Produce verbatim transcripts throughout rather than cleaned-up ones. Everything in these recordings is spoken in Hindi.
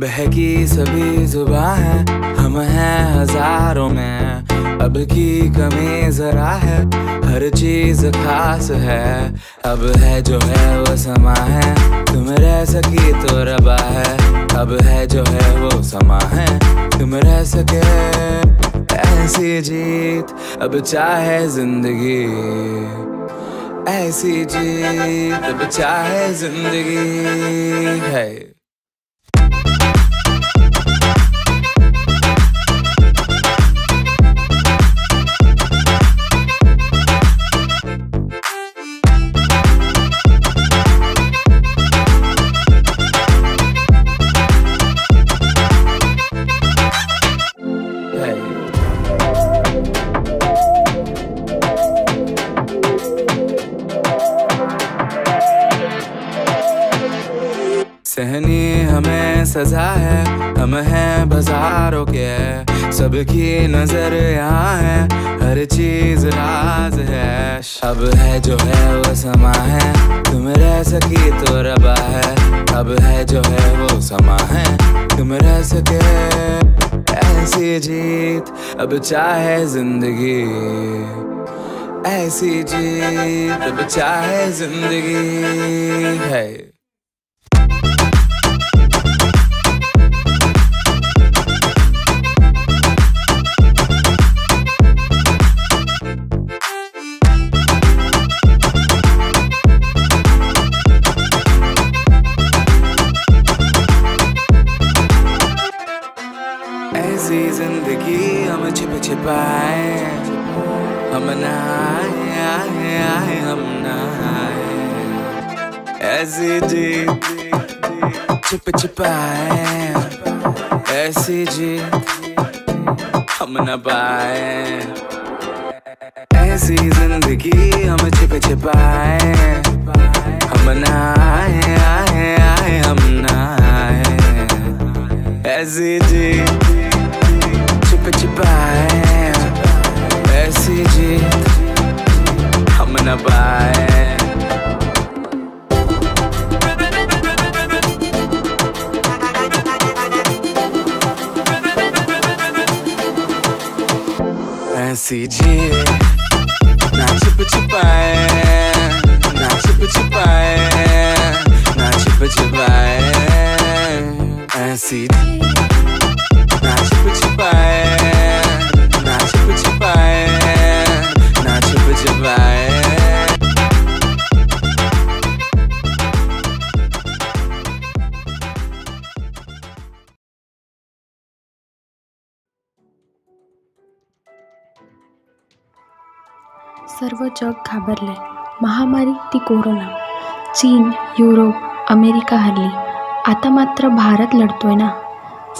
बहकी सभी जुबां है, हम हैं हजारों में। अब की कमी जरा है, हर चीज खास है। अब है जो है वो समा है, तुम रह सकी तो रबा है। अब है जो है वो समा है, तुम रह सके ऐसी जीत। अब चाहे जिंदगी ऐसी जीत, अब चाहे जिंदगी है। सहनी हमें सजा है, हम हैं बाजारों के। सबकी नजर यहाँ है, हर चीज राज है। अब है जो है वो समा है, तुम रह सकी तो रबा है। अब है जो है वो समा है, तुम रह सके ऐसी जीत। अब चाहे जिंदगी ऐसी जीत, अब चाहे जिंदगी है। ऐसी जिंदगी हम छिप छिपाए, हम नहाए आए आए हम नहाए। ऐसी जी छिप छिपाए, ऐसी जी हम न पाए। ऐसी जिंदगी हम छिप छिपाए, हम नहाए आए आए हम नहाए। ऐसी जी छिपाए, ऐसी जीत हम न पाए। ऐसी जीत ना छिप छिपाए, ना छिप छिपाए, ना छिप छिपाए। ऐसी ना छिप छिपाए, ना छिप छिपाए, ना छिप छिपाए। सर्व जग घाबरले, महामारी ती कोरोना। चीन, युरोप, अमेरिका हरली, आता मात्र भारत लढतोय ना।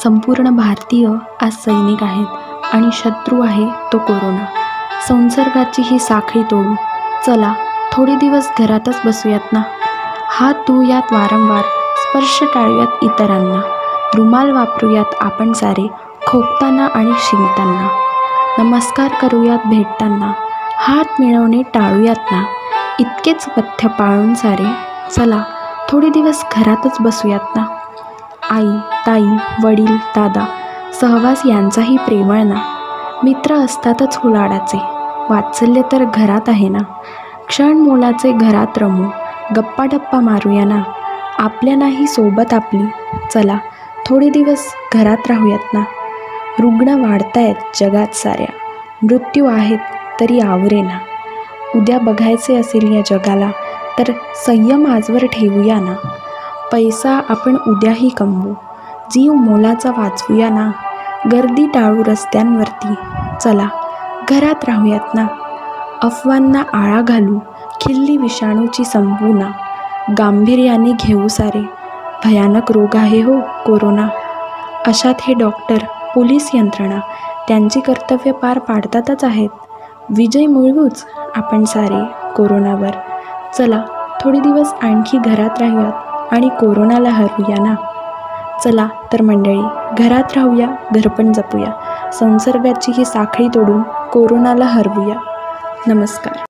संपूर्ण भारतीय आज सैनिक आहेत आणि शत्रू आहे तो कोरोना। संसर्गाची ही साखळी तोडू चला, थोडे दिवस घरातच बसूयात ना। हात धुयात वारंवार, स्पर्श टाळूयात इतरांना। रुमाल वापरूयात आपण सारे, खोकताना आणि शिंकताना। नमस्कार करूयात भेटताना, हात मिळवणे टाळूयात ना। इतकेच पथ्य पाळून सारे, चला थोडे दिवस घरातच बसूयात ना। आई, ताई, वडील, दादा, सहवास यांचाही प्रेमळ ना। मित्र असतातच हुलाडाचे, वात्सल्य तर घरात आहे ना। क्षण मोलाचे घरात रमू, गप्पाटप्पा मारूया ना। आपल्यानाही सोबत आपली, चला थोडे दिवस घरात राहूयात ना। रुग्ण वाढतायत जगात साऱ्या, मृत्यू आहेत तरी आवरे ना। उद्या बघायचे असेल या जगाला, तर संयम आजवर ठेवूया ना। पैसा आपण उद्याही कमवू, जीव मोलाचा वाचवूया ना। गर्दी टाळू रस्त्यांवरती, चला घरात राहूयात ना। अफवांना आळा घालू, खिल्ली विषाणूची संपू ना। गांभीर्याने घेऊ सारे, भयानक रोग आहे हो कोरोना। अशात हे डॉक्टर, पोलीस यंत्रणा त्यांची कर्तव्य पार पाडतातच आहेत। विजय मिळवूच आपण सारे कोरोनावर, चला थोडे दिवस आणखी घरात राहूयात आणि कोरोनाला हरवूया ना। चला तर मंडळी, घरात राहूया, घरपण जपूया, संसर्गाची ही साखळी तोडून कोरोनाला हरवूया। नमस्कार.